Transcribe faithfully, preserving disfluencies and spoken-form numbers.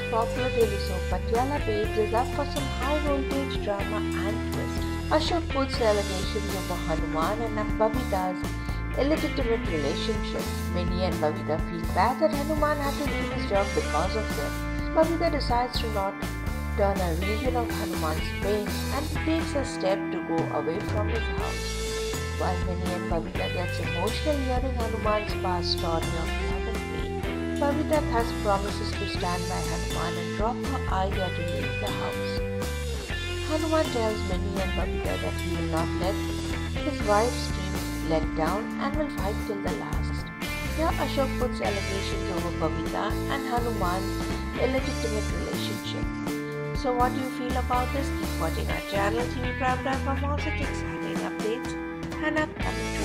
most popular T V show Patiala Babes is up for some high-voltage drama and twist. Ashok puts allegations over Hanuman and Babita's illegitimate relationship. Minnie and Babita feel bad that Hanuman had to leave his job because of them. Babita decides to not turn a region of Hanuman's pain and takes a step to go away from his house. While Minnie and Babita gets emotional hearing Hanuman's past story of love and pain, Babita thus promises to stand by Hanuman and drop her idea to leave the house. Hanuman tells Minnie and Babita that he will not let his wife's dreams let down and will fight till the last. Here Ashok puts allegations over Babita and Hanuman's illegitimate relationship. So what do you feel about this? Keep watching our channel T V program for more such exciting updates and upcoming